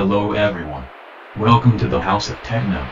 Hello everyone. Welcome to the House of Techno.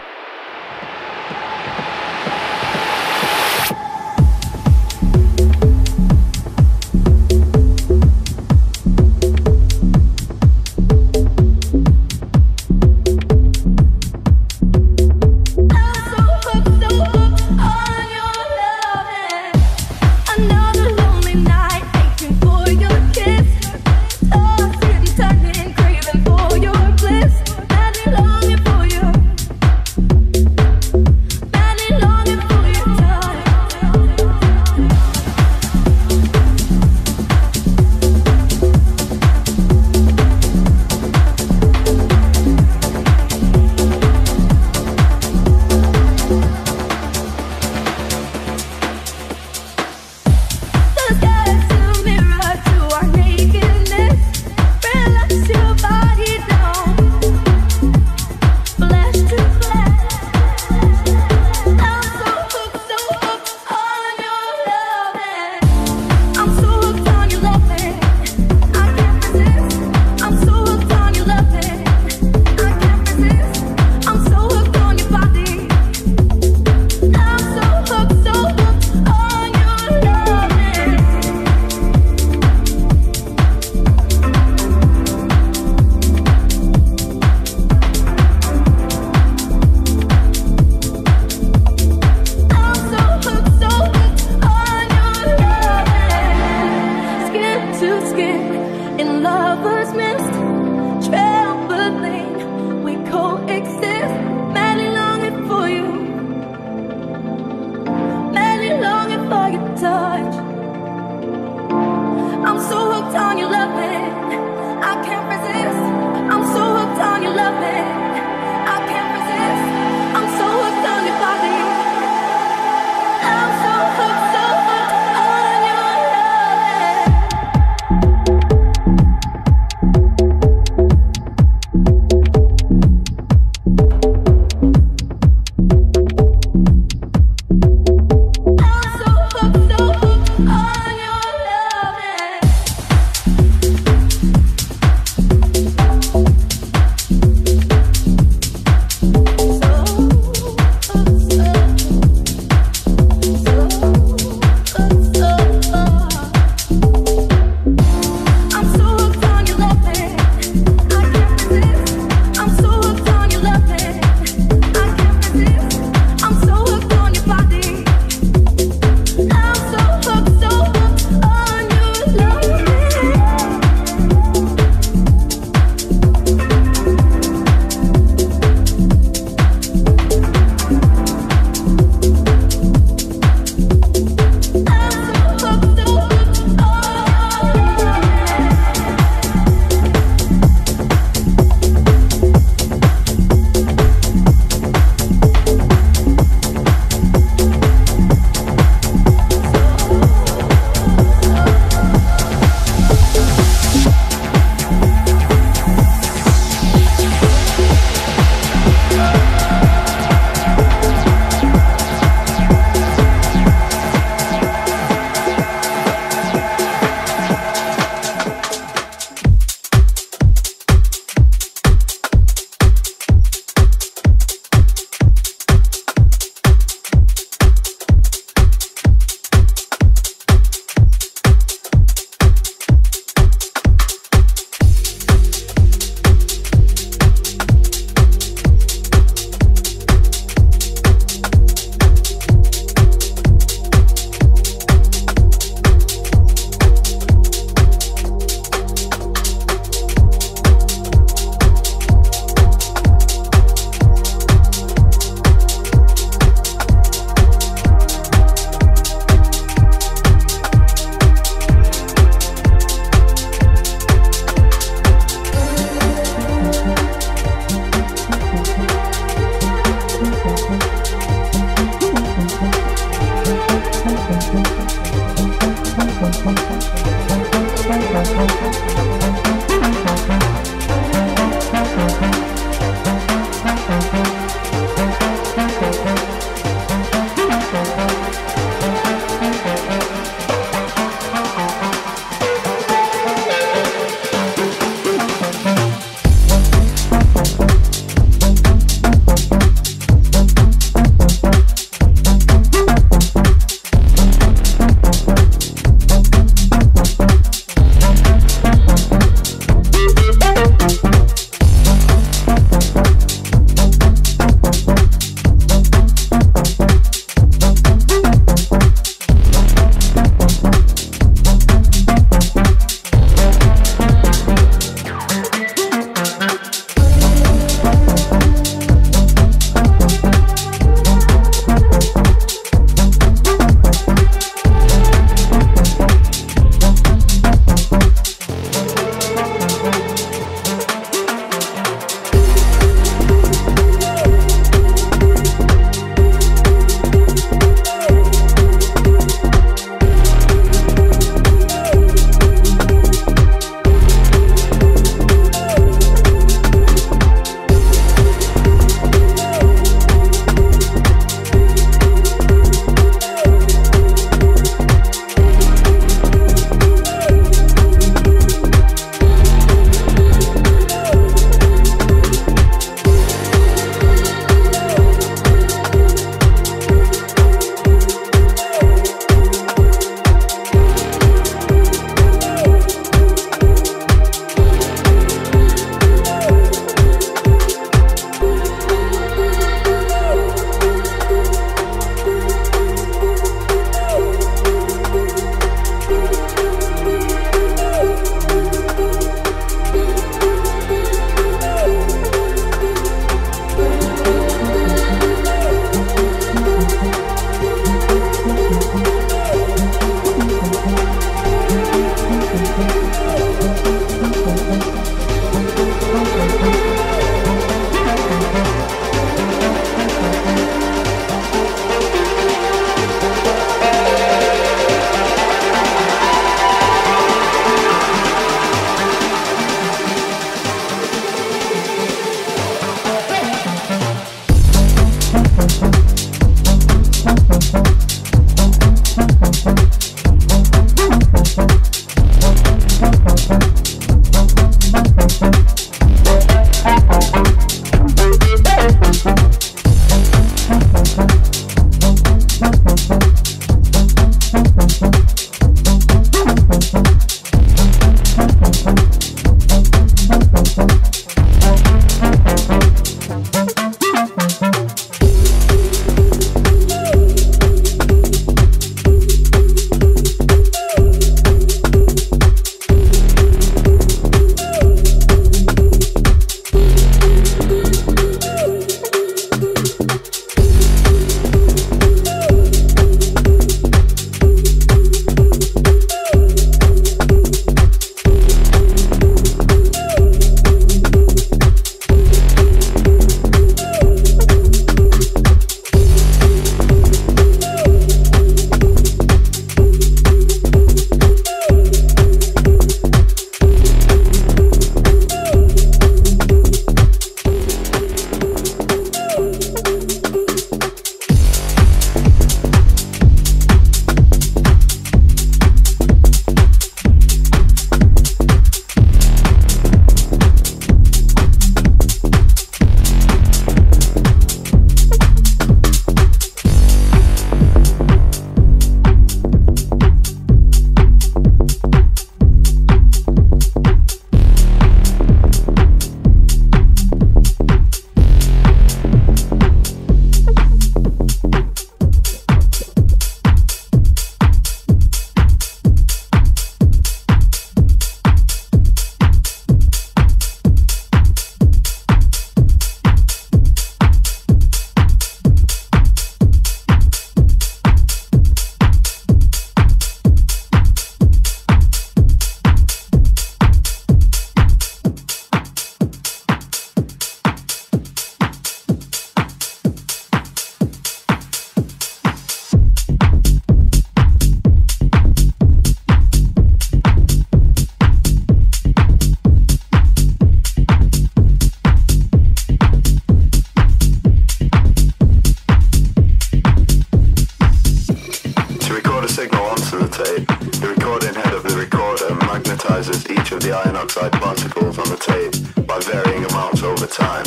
dioxide particles on the tape by varying amounts over time.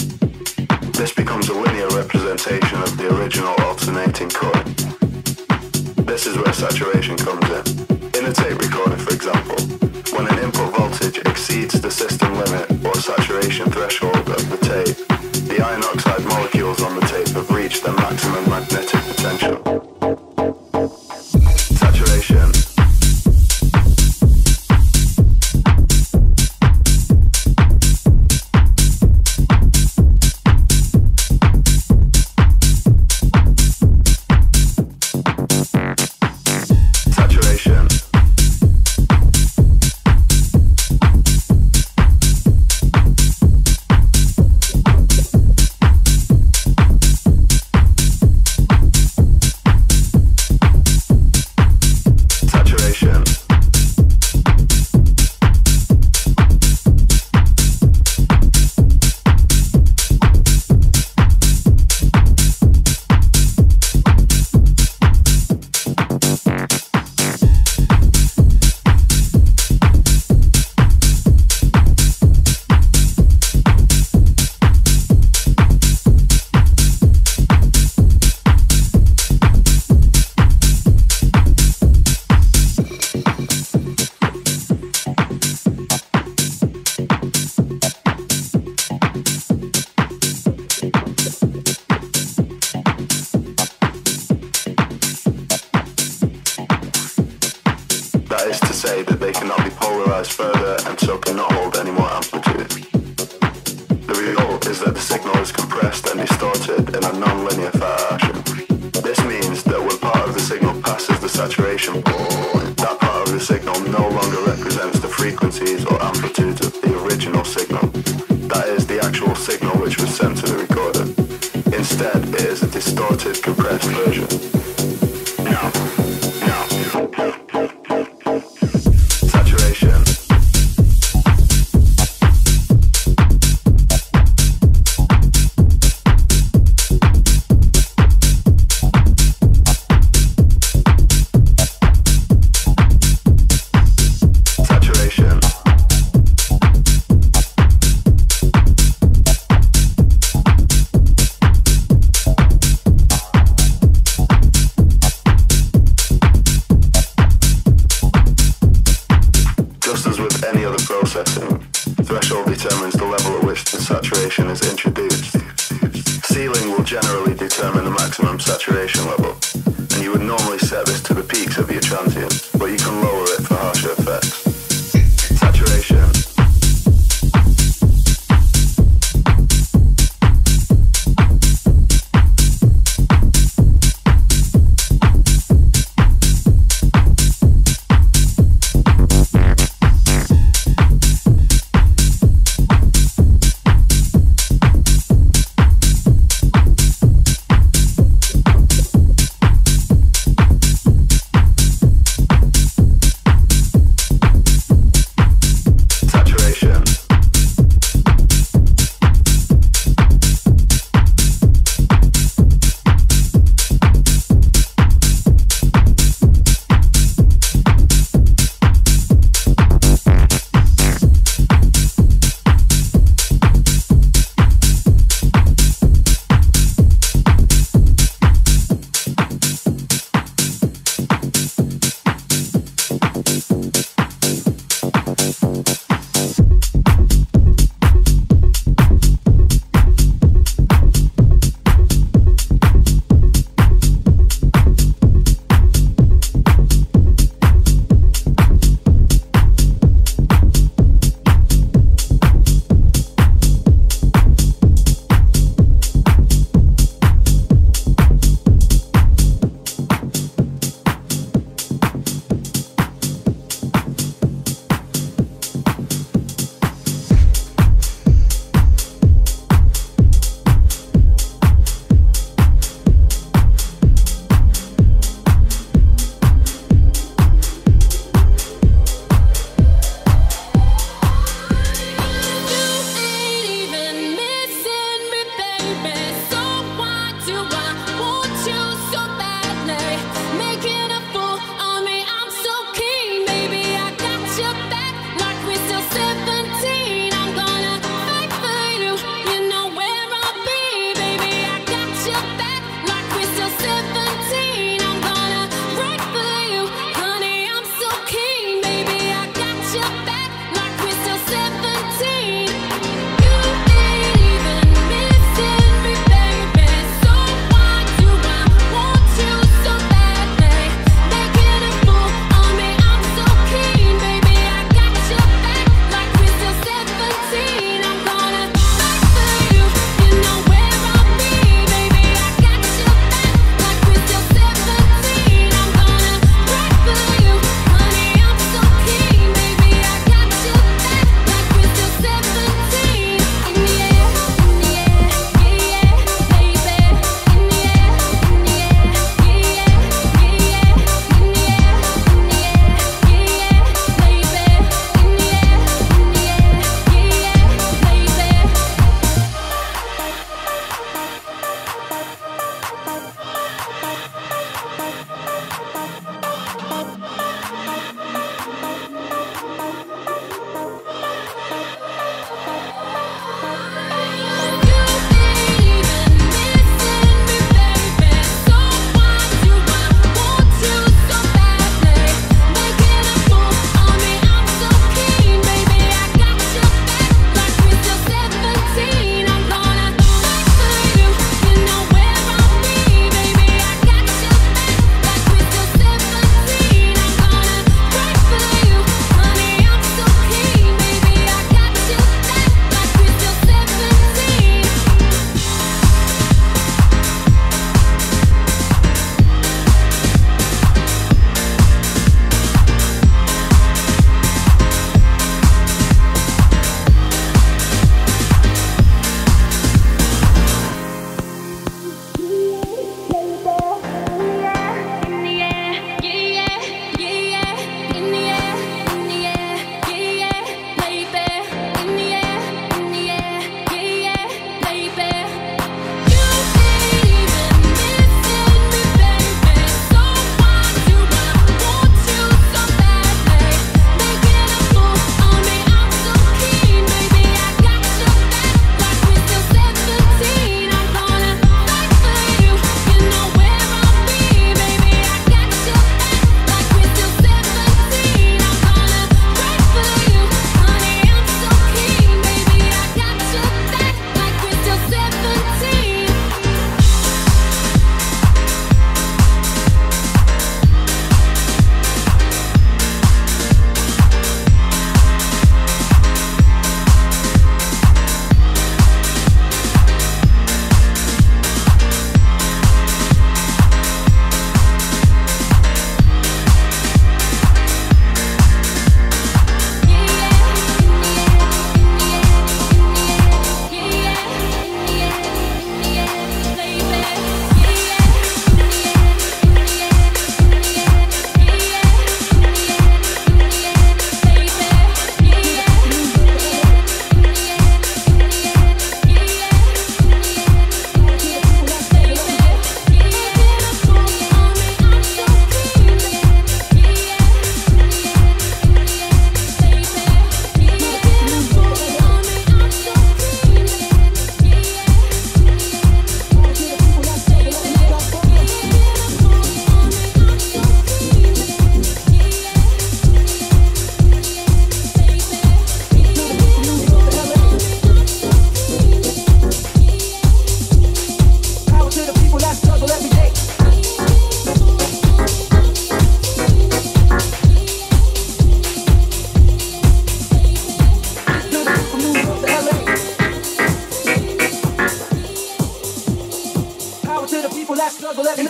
This becomes a linear representation of the original alternating cut. This is where saturation comes in. In a tape recorder, for example, when an input voltage exceeds the system limit or saturation threshold of the tape, the iron oxide molecules on the tape have reached their maximum magnetic potential.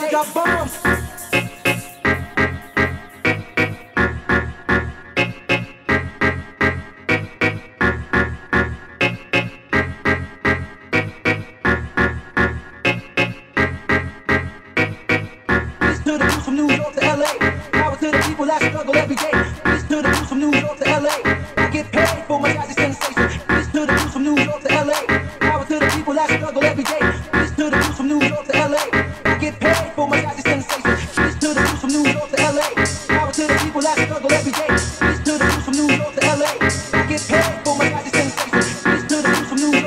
we got bombs. Peace to the people from New York to LA. Power to the people that struggle every day. Peace to the people from New York to LA. I get paid for my jazzy sensation. Peace to the people from New York to LA. Power to the people that struggle every day. Peace to the people from New York to LA. Paid for my jazzy sensation. Peace to the people from New York to LA. Power to the people that struggle every day. Peace to the people from New York to LA. I get paid for my jazzy sensation. Peace to the people from New York to LA.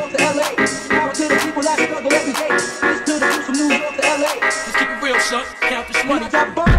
Power to the people that struggle every day. Peace to the people from New York to LA. Let's keep it real, son. Count this money. We got bombs.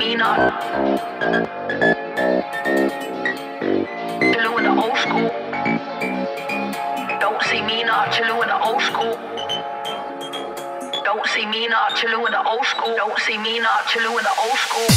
Minor, chillin' in the old school. Don't see me not chillin' in the old school. Don't see me not chillin' in the old school. Don't see me not chillin' in the old school.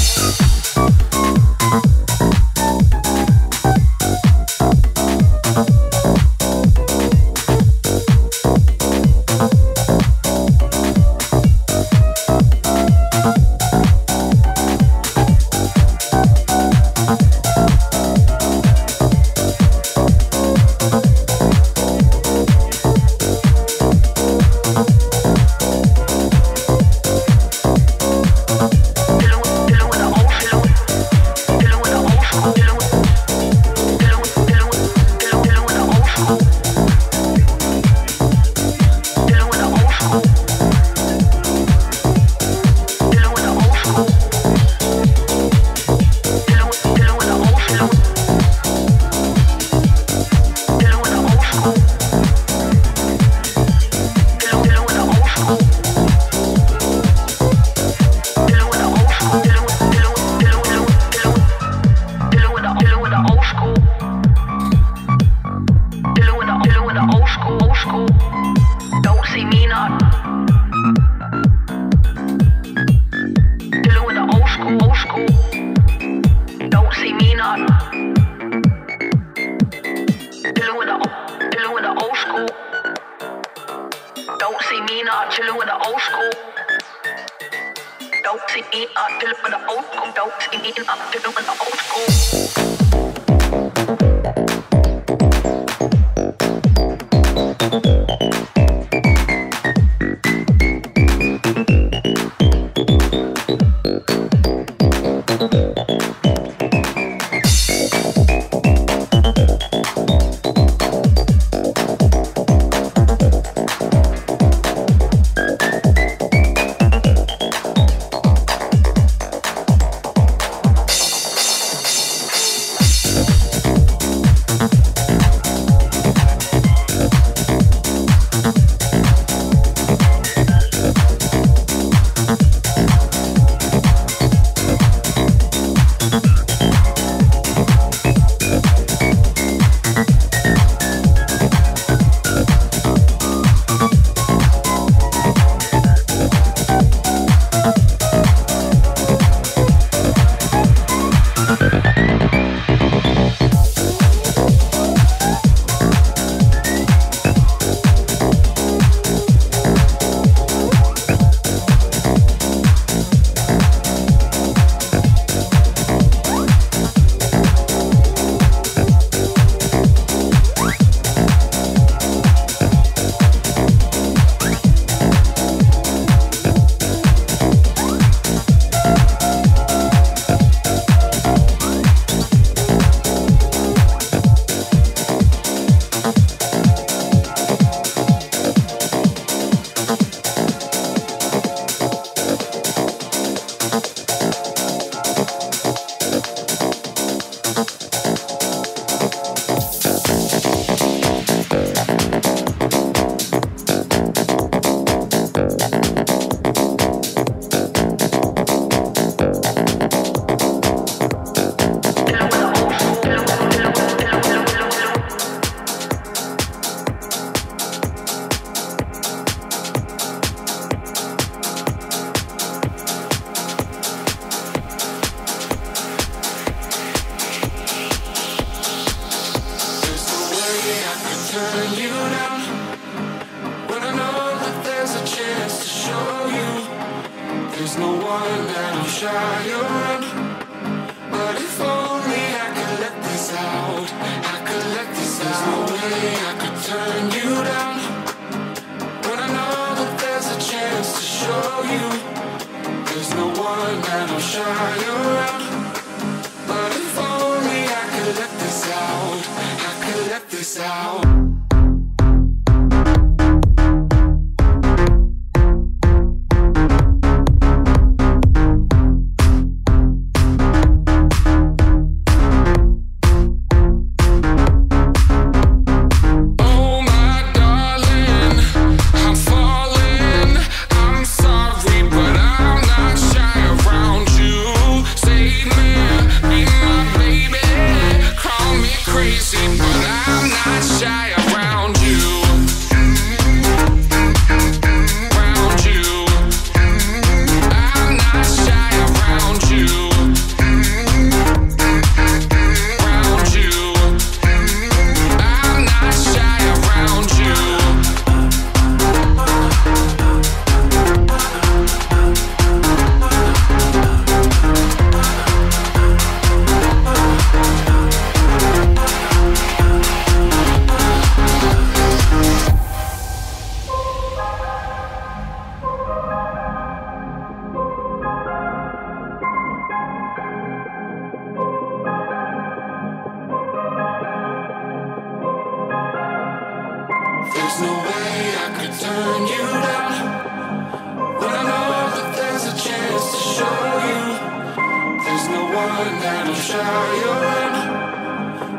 one that'll shine.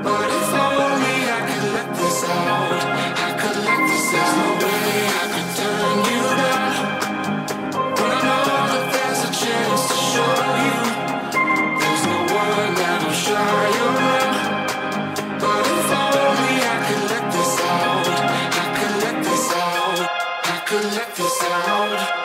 But if only I could let this out, I could let this out. There's no way I could turn you down, but I know that there's a chance to show you. There's no one that'll shine. But if only I could let this out, I could let this out, I could let this out.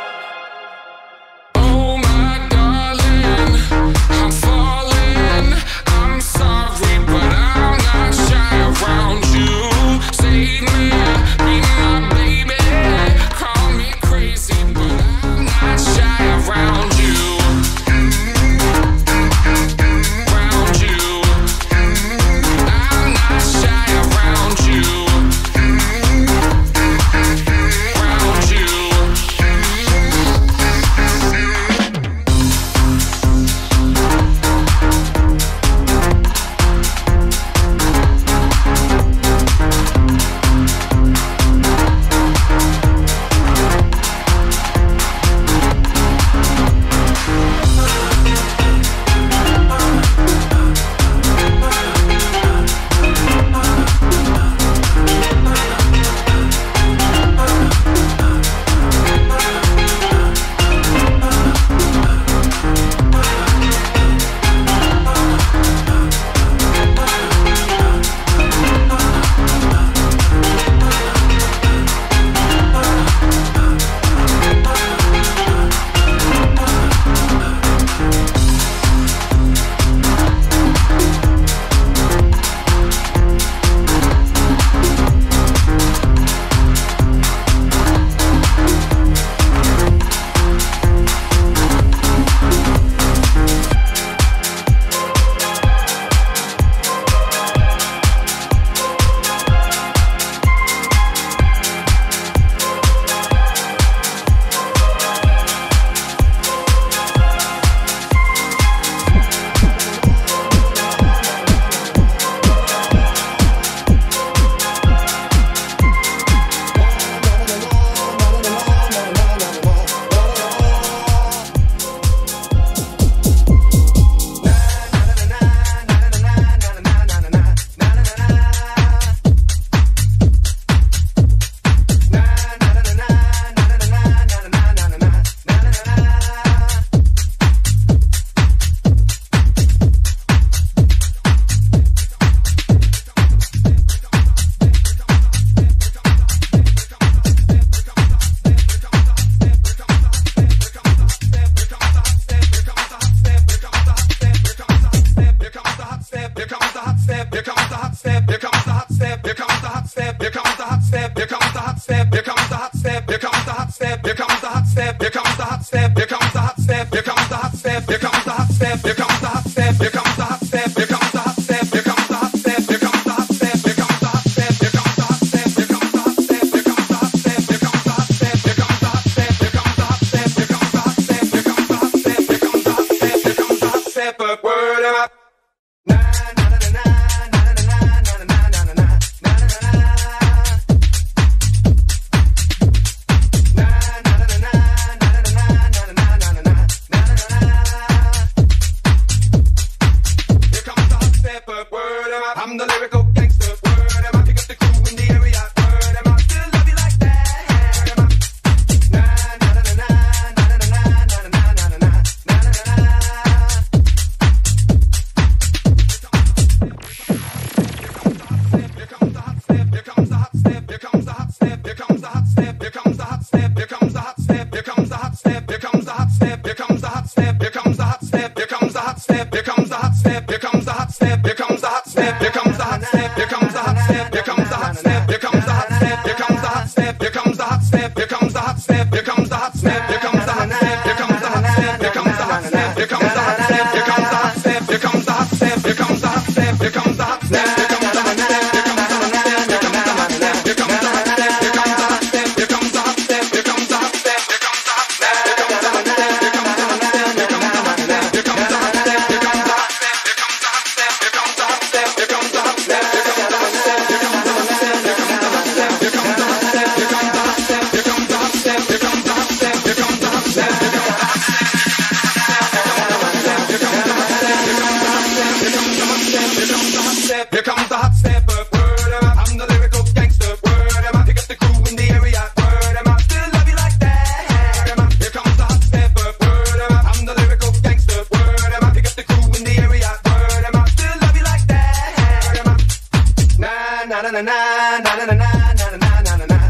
na na na na na na na na na na.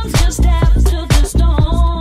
Comes just after the storm.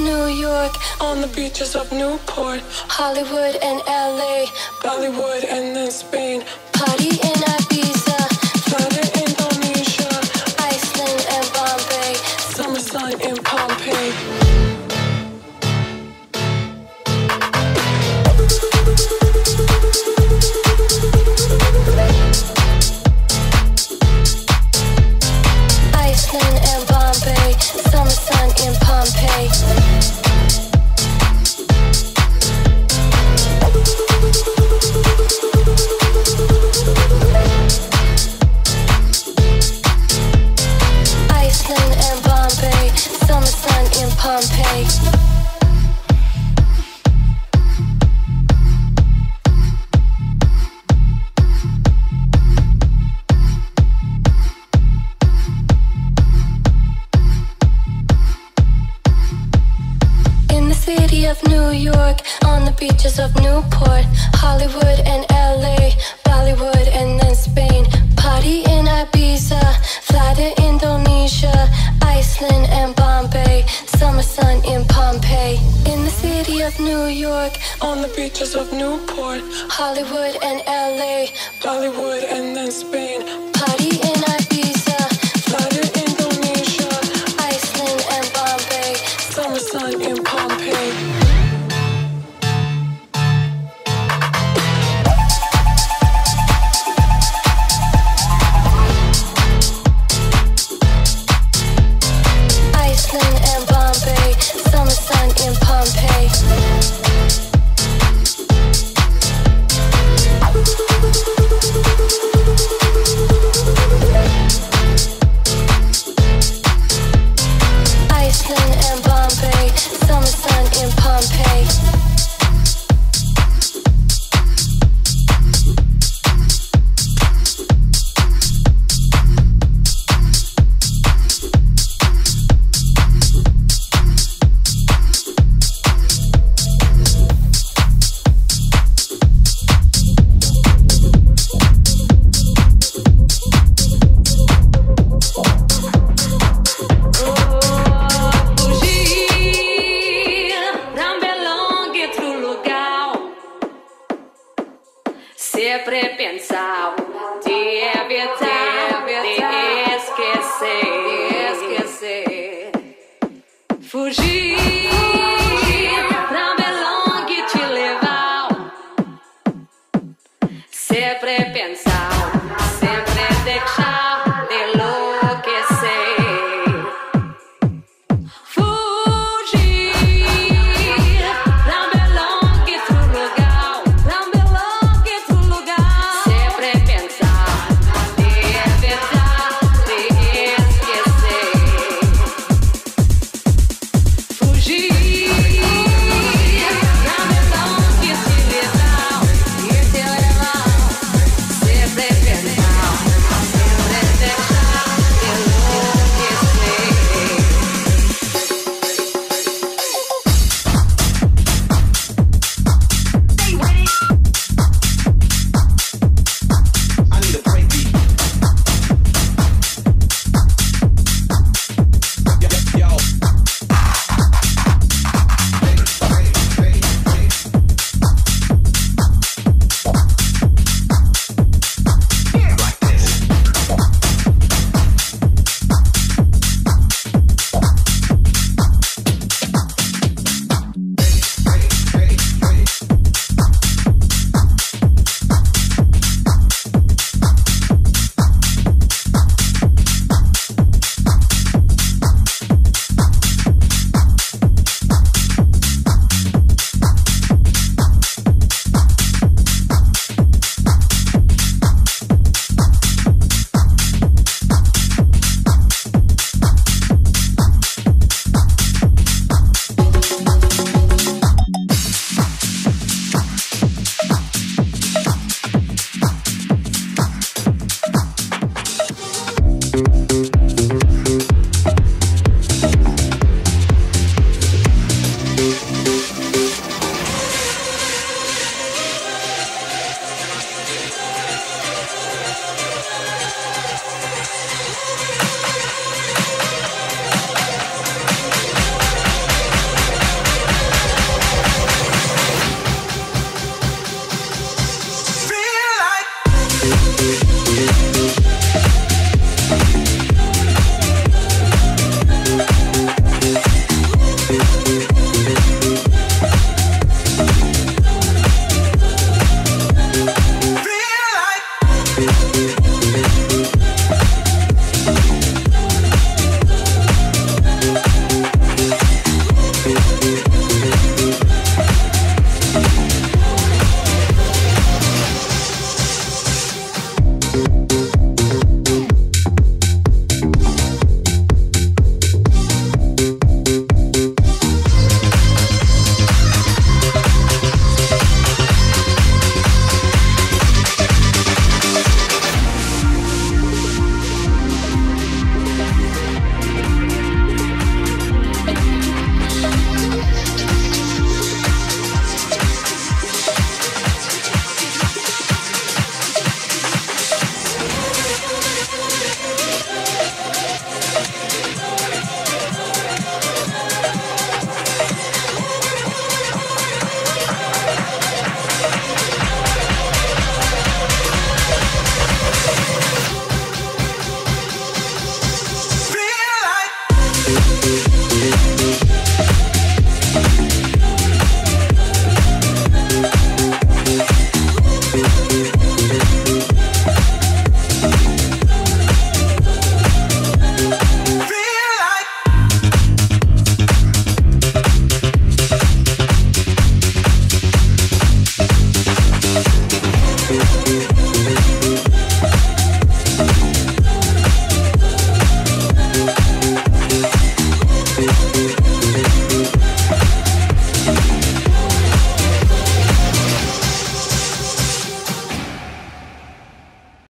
New York, on the beaches of Newport, Hollywood and LA, Bollywood and then Spain, party in Ibiza, Florida, Indonesia, Iceland and Bombay, summer sun in Pompeii. City of New York, on the beaches of Newport, Hollywood and LA, Bollywood and then Spain, party in Ibiza, fly to Indonesia, Iceland and Bombay, summer sun in Pompeii. In the city of New York, on the beaches of Newport, Hollywood and LA, Bollywood and then Spain, party in Ibiza, fly to Indonesia, Iceland and Bombay, summer sun in Pompeii. Iceland and Bombay, summer sun in Pompeii.